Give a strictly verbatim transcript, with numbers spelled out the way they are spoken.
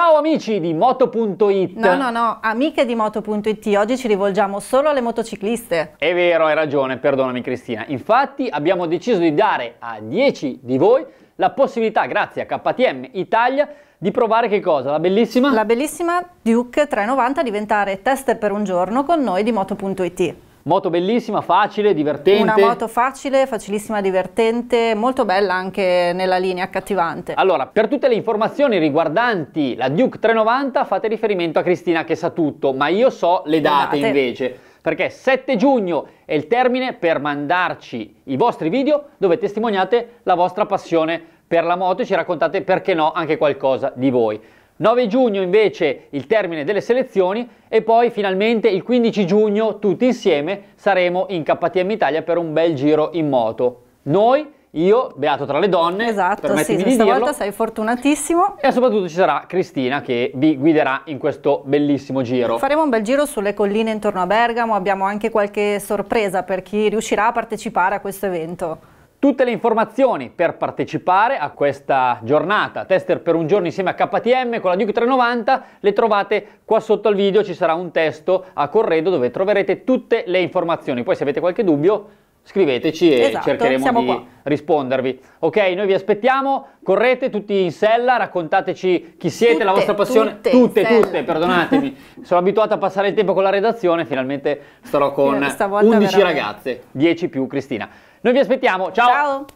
Ciao amici di moto punto it. No, no, no, amiche di moto punto it, oggi ci rivolgiamo solo alle motocicliste. È vero, hai ragione, perdonami Cristina. Infatti abbiamo deciso di dare a dieci di voi la possibilità, grazie a K T M Italia, di provare che cosa? La bellissima? La bellissima Duke trecentonovanta, diventare tester per un giorno con noi di moto punto it. Moto bellissima, facile, divertente. Una moto facile, facilissima, divertente, molto bella anche nella linea, accattivante. Allora, per tutte le informazioni riguardanti la Duke trecentonovanta fate riferimento a Cristina che sa tutto, ma io so le date, le date. invece. Perché sette giugno è il termine per mandarci i vostri video dove testimoniate la vostra passione per la moto e ci raccontate, perché no, anche qualcosa di voi. nove giugno invece il termine delle selezioni e poi finalmente il quindici giugno tutti insieme saremo in K T M Italia per un bel giro in moto. Noi, io, beato tra le donne, esatto, permettimi sì, di dirlo, volta sei fortunatissimo. E soprattutto ci sarà Cristina che vi guiderà in questo bellissimo giro. Faremo un bel giro sulle colline intorno a Bergamo, abbiamo anche qualche sorpresa per chi riuscirà a partecipare a questo evento. Tutte le informazioni per partecipare a questa giornata tester per un giorno insieme a K T M con la Duke trecentonovanta le trovate qua sotto al video, ci sarà un testo a corredo dove troverete tutte le informazioni. Poi se avete qualche dubbio scriveteci e esatto, cercheremo di qua. rispondervi. Ok, noi vi aspettiamo, correte tutti in sella, raccontateci chi siete, tutte, la vostra passione, tutte, tutte, tutte perdonatemi, sono abituato a passare il tempo con la redazione, finalmente starò con undici veramente. ragazze, dieci più Cristina. Noi vi aspettiamo, ciao! Ciao.